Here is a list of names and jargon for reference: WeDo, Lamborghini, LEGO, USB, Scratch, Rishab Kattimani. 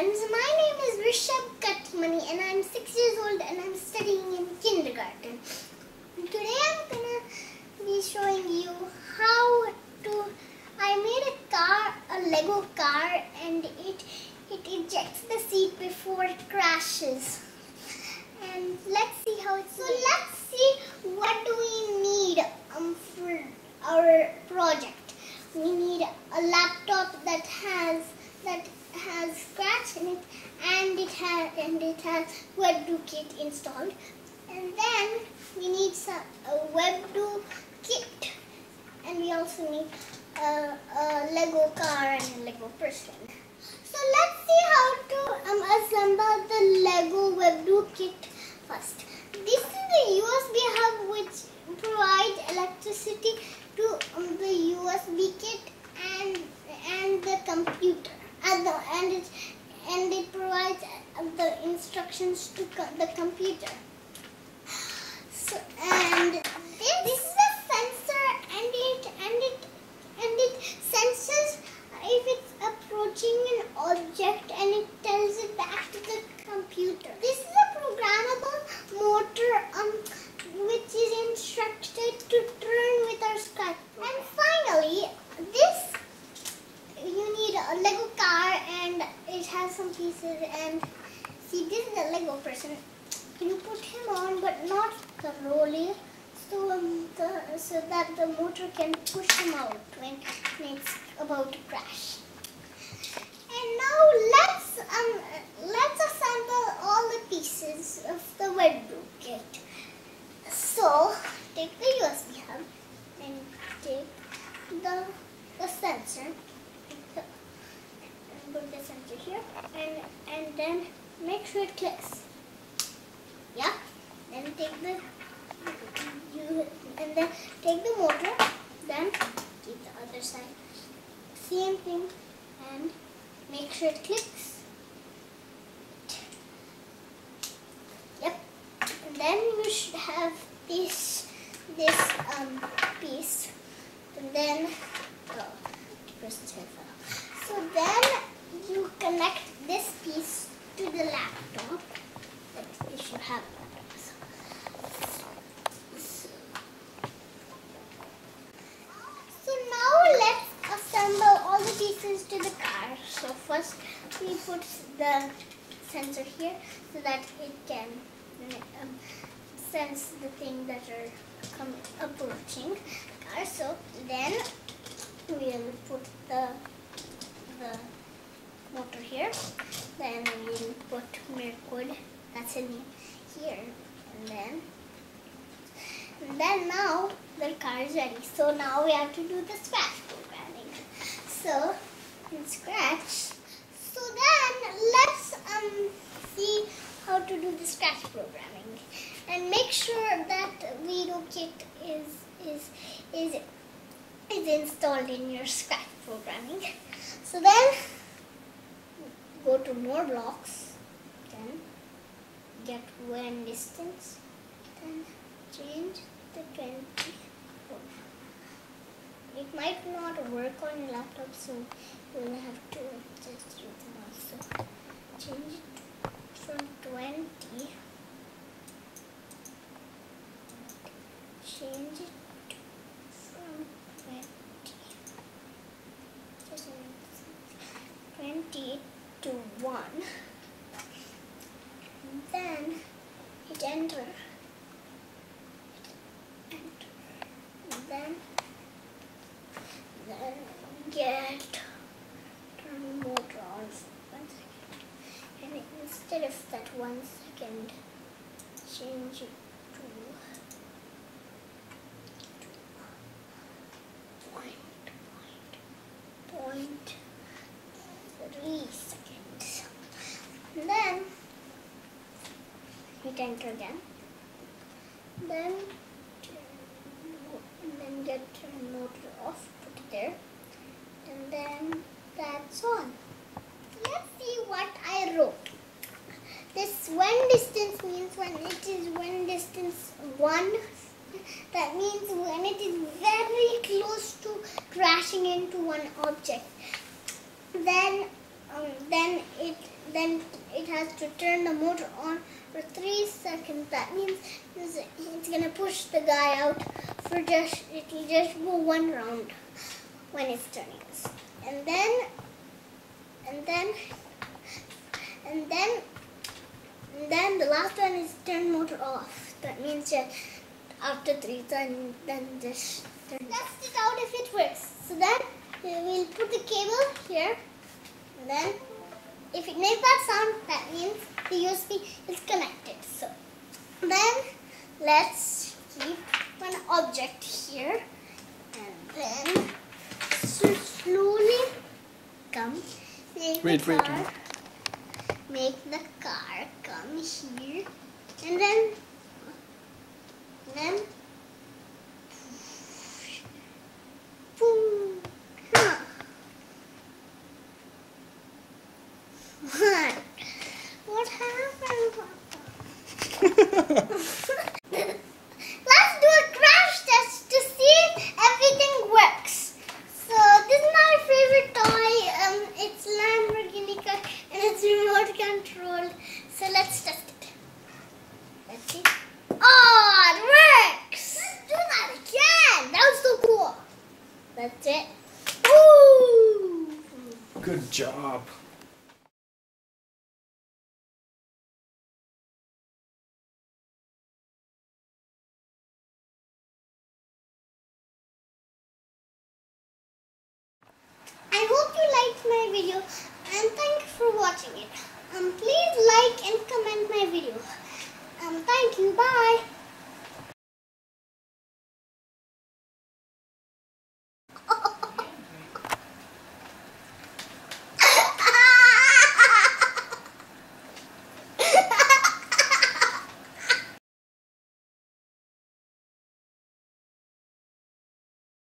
friends, my name is Rishab Kattimani and I'm 6 years old and I'm studying in kindergarten. Today I'm gonna be showing you how to... I made a car, a Lego car, and it ejects the seat before it crashes. And let's see how it's... So let's see what do we need for our project. We need a laptop that has Scratch in it, and it has WeDo kit installed, and then we need a WeDo kit, and we also need a Lego car and a Lego person. So let's see how to assemble the Lego WeDo kit first. This is the USB hub which provides electricity to the USB kit and the computer. And it provides the instructions to the computer. So, and this is a sensor, and it senses if it's approaching an object, and it tells it back to the computer. This is a programmable motor which is instructed to turn with our Scratch program. And finally, you need a Lego car, and it has some pieces, and see, this is a Lego person. You put him on, but not the roller, so that the motor can push him out when it's about to crash. And now let's assemble all the pieces of the WeDo kit. So take the USB hub and take the sensor. Put the sensor here and then make sure it clicks. Yeah. Then take the motor. Then keep the other side. Same thing, and make sure it clicks. Yep. And then you should have this piece. And then the person's head fell off. So then you connect this piece to the laptop. You should have a laptop. So now let's assemble all the pieces to the car. So first we put the sensor here so that it can sense the things that are approaching the car. So then we'll put the motor here, then we'll put Mirkwood, that's in here, and then now the car is ready. So now we have to do the Scratch programming. So in Scratch, so then let's see how to do the Scratch programming, and make sure that WeDo kit is installed in your Scratch programming. So then go to more blocks, then get one distance, then change the 24. It might not work on your laptop, so you will have to adjust your mouse. So change it from 20. Change it. To 1, and then hit enter, and then turn motor on for 1 second, and instead of that 1 second, change it to point 3 seconds, and then hit enter again, then get turn motor off, put it there, and then that's on. Let's see what I wrote. This one distance means when it is one distance 1, that means when it is very close to crashing into one object. Then then it has to turn the motor on for 3 seconds. That means it's gonna push the guy out for just, it'll just go one round when it's turning, and then the last one is turn motor off. That means just after 3 times, then just turn. Let's test it out if it works. So then we'll put the cable here, and then if it makes that sound, that means the USB is connected. So then let's keep one object here, and then slowly come. Make the car come here, and then boom. What happened? Let's do a crash test to see if everything works. So this is my favorite toy. It's Lamborghini car and it's remote controlled. So let's test it. Let's see. Oh, it works! Let's do that again. That was so cool. That's it. Woo! Good job. I hope you liked my video and thank you for watching it. Please like and comment my video. Thank you. Bye.